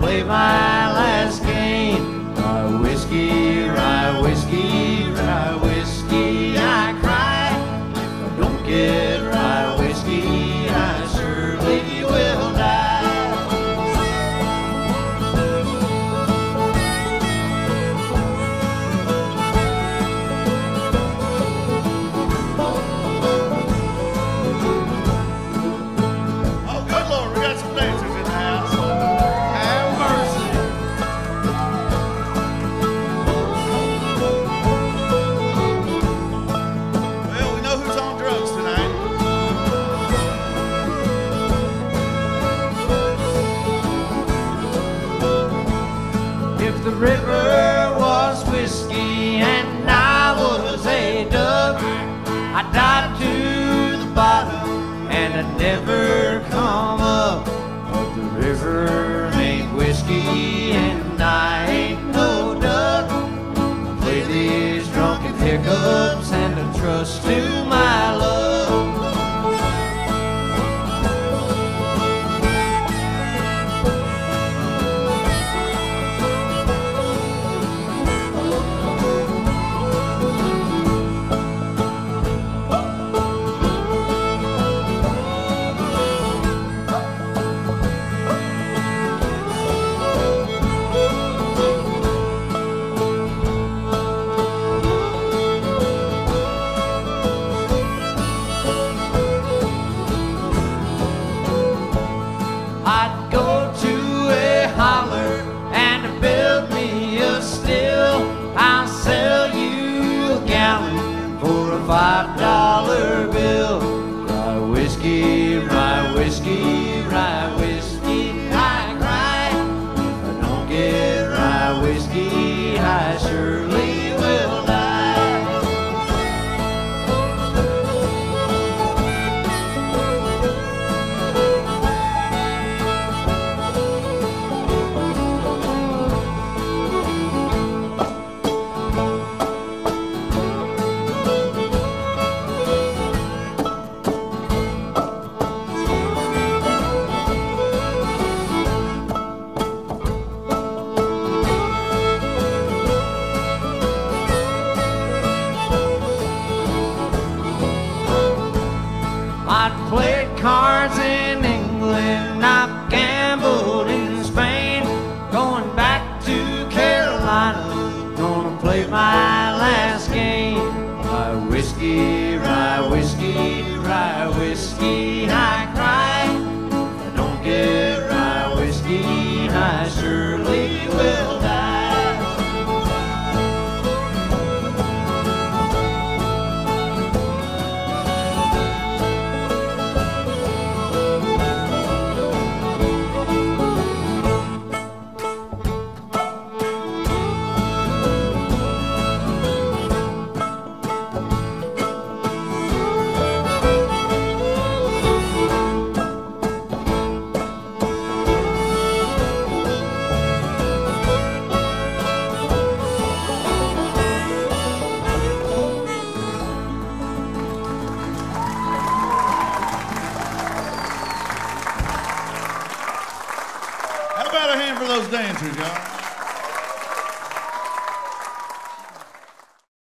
play my last game. Rye whiskey, rye whiskey, rye whiskey, I cry. If I don't get rye whiskey, I surely will die. Oh, good Lord, we got some dancers in the house. If the river was whiskey and I was a dub, I'd dive to the bottom and I'd never come up. But the river ain't whiskey and I ain't no dub. I play these drunken hiccups and I trust to my love. I'd go to a holler and build me a still. I'll sell you a gallon for a $5 bill. Rye whiskey, rye whiskey, rye whiskey, I cry. If I don't get rye whiskey, I surely will die. I played cards in England, I gambled in Spain. Going back to Carolina, gonna play my last game. Rye whiskey, rye whiskey, rye whiskey, I cry. If I don't get rye whiskey, I surely will die. How about a hand for those dancers, y'all?